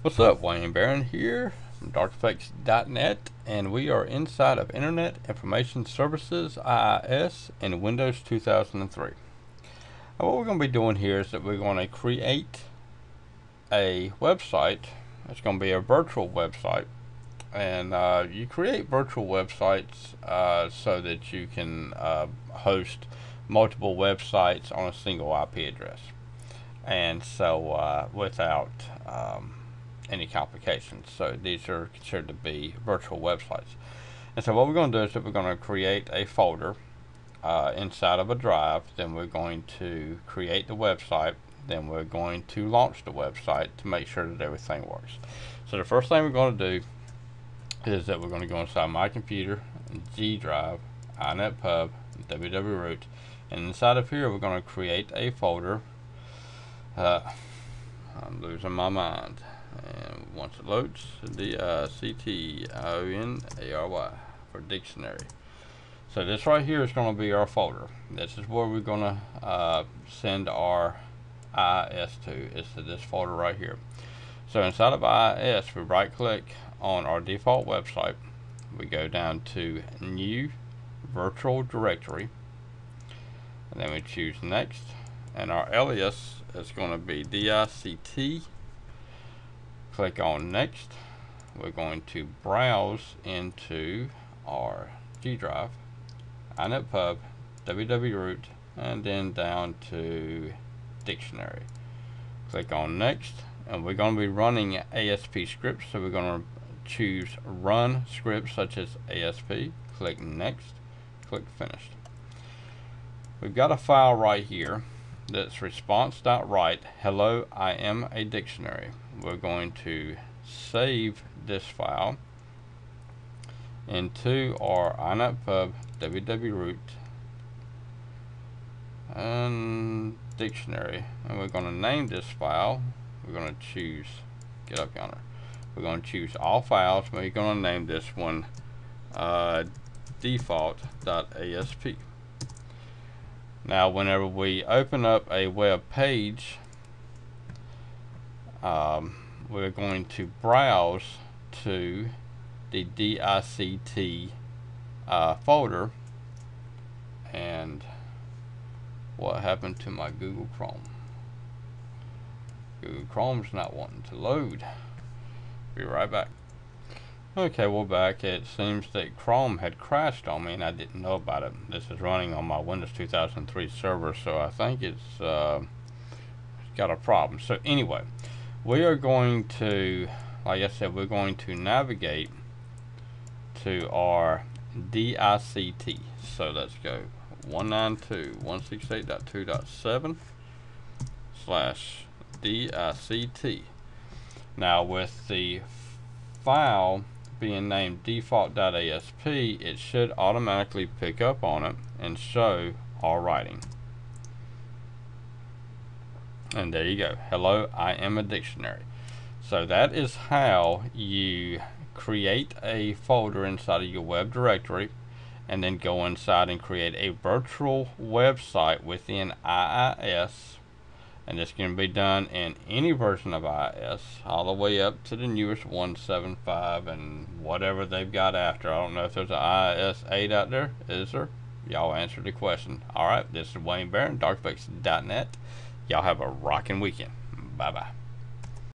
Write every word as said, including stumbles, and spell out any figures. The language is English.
What's up, Wayne Barron here from dark effects dot net, and we are inside of Internet Information Services, I I S, and Windows two thousand three. Now what we're going to be doing here is that we're going to create a website. It's going to be a virtual website, and uh, you create virtual websites uh, so that you can uh, host multiple websites on a single I P address, and so uh, without um, any complications. So these are considered to be virtual websites. And so what we're going to do is that we're going to create a folder uh, inside of a drive. Then we're going to create the website. Then we're going to launch the website to make sure that everything works. So the first thing we're going to do is that we're going to go inside my computer, G drive, inetpub, wwroot, and inside of here we're going to create a folder. uh, I'm losing my mind. And once it loads, D I C T I O N A R Y for dictionary. So this right here is going to be our folder. This is where we're going to uh, send our I I S to. It's to this folder right here. So inside of I I S, we right click on our default website. We go down to new virtual directory, and then we choose next, and our alias is going to be D I C T. Click on next. We're going to browse into our G drive, inetpub, wwroot, and then down to dictionary. Click on next, and we're going to be running A S P scripts, so we're going to choose run scripts such as A S P. Click next, click finished. We've got a file right here that's response.write. Hello, I am a dictionary. We're going to save this file into our inetpub, wwroot, and dictionary, and we're going to name this file. We're going to choose, get up yonder, we're going to choose all files. We're going to name this one uh, default.asp. Now whenever we open up a web page, um, we're going to browse to the D I C T uh, folder. And what happened to my Google Chrome? Google Chrome's not wanting to load. Be right back. Okay, we're back. It seems that Chrome had crashed on me and I didn't know about it. This is running on my Windows two thousand three server, so I think it's uh, got a problem. So anyway, we are going to, like I said, we're going to navigate to our D I C T. So let's go one ninety-two dot one sixty-eight dot two dot seven slash D I C T. Now with the file being named default.asp, it should automatically pick up on it and show our writing. And there you go. Hello, I am a dictionary. So that is how you create a folder inside of your web directory, and then go inside and create a virtual website within I I S. And this can be done in any version of I I S, all the way up to the newest one seven five and whatever they've got after. I don't know if there's an I I S eight out there. Is there? Y'all answer the question. All right, this is Wayne Barron, dark effects dot net. Y'all have a rocking weekend. Bye-bye.